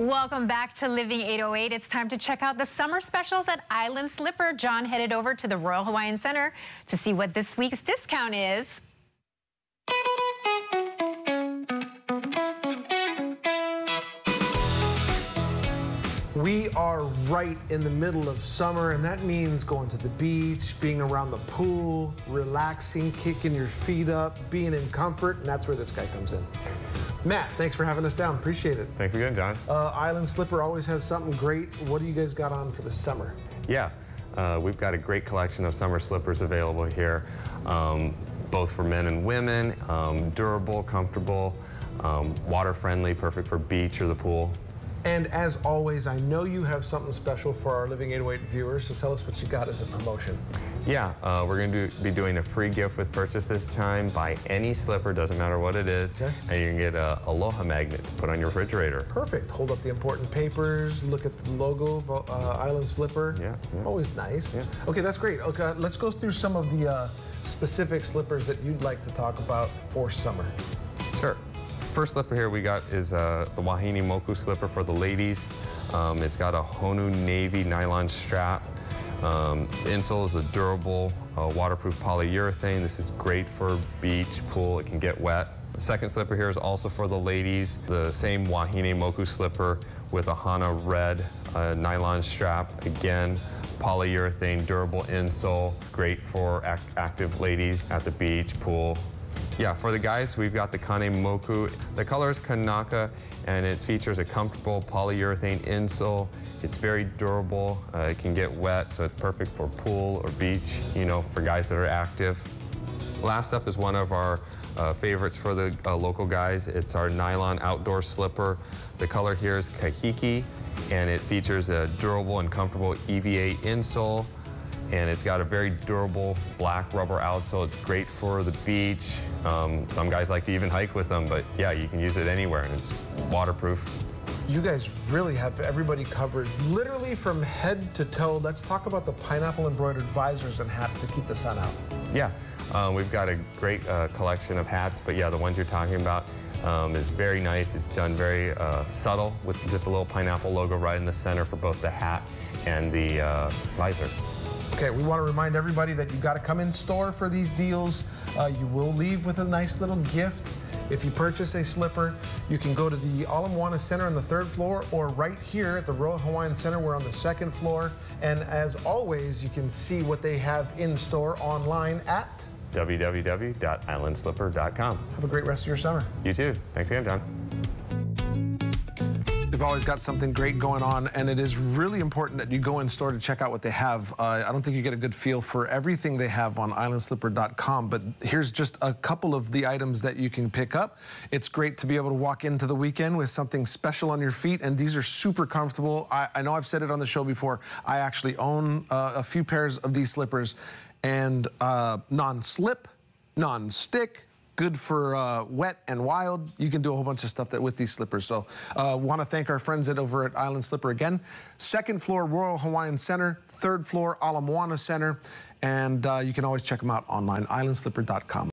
Welcome back to Living 808. It's time to check out the summer specials at Island Slipper. John headed over to the Royal Hawaiian Center to see what this week's discount is. We are right in the middle of summer, and that means going to the beach, being around the pool, relaxing, kicking your feet up, being in comfort, and that's where this guy comes in. Matt, thanks for having us down. Appreciate it. Thanks again, John. Island Slipper always has something great. What do you guys got on for the summer? Yeah, we've got a great collection of summer slippers available here, both for men and women, durable, comfortable, water-friendly, perfect for beach or the pool. And as always, I know you have something special for our Living 808 viewers, so tell us what you got as a promotion. Yeah, we're going to be doing a free gift with purchase this time. Buy any slipper, doesn't matter what it is, okay, and you can get an Aloha magnet to put on your refrigerator. Perfect. Hold up the important papers, look at the logo of Island Slipper. Yeah, yeah. Always nice. Yeah. Okay, that's great. Okay, let's go through some of the specific slippers that you'd like to talk about for summer. Sure. First slipper here we got is the Wahine Moku slipper for the ladies. It's got a Honu Navy nylon strap. The insole is a durable, waterproof polyurethane. This is great for beach, pool, it can get wet. The second slipper here is also for the ladies. The same Wahine Moku slipper with a Hana Red nylon strap. Again, polyurethane, durable insole. Great for active ladies at the beach, pool. Yeah, for the guys, we've got the Kanemoku. The color is Kanaka, and it features a comfortable polyurethane insole. It's very durable. It can get wet, so it's perfect for pool or beach, you know, for guys that are active. Last up is one of our favorites for the local guys. It's our nylon outdoor slipper. The color here is Kahiki, and it features a durable and comfortable EVA insole. And it's got a very durable black rubber outsole. It's great for the beach. Some guys like to even hike with them, but yeah, you can use it anywhere, and it's waterproof. You guys really have everybody covered, literally from head to toe. Let's talk about the pineapple embroidered visors and hats to keep the sun out. Yeah, we've got a great collection of hats, but yeah, the ones you're talking about is very nice. It's done very subtle with just a little pineapple logo right in the center for both the hat and the visor. Okay, we want to remind everybody that you've got to come in store for these deals. You will leave with a nice little gift. If you purchase a slipper, you can go to the Ala Moana Center on the 3rd floor or right here at the Royal Hawaiian Center. We're on the 2nd floor. And as always, you can see what they have in store online at www.islandslipper.com. Have a great rest of your summer. You too. Thanks again, John. They've always got something great going on, and it is really important that you go in store to check out what they have. I don't think you get a good feel for everything they have on islandslipper.com, but here's just a couple of the items that you can pick up. It's great to be able to walk into the weekend with something special on your feet, and these are super comfortable. I know I've said it on the show before. I actually own a few pairs of these slippers, and non-slip, non-stick, good for wet and wild. You can do a whole bunch of stuff that with these slippers. So want to thank our friends over at Island Slipper again. 2nd floor, Royal Hawaiian Center. 3rd floor, Ala Moana Center. And you can always check them out online, islandslipper.com.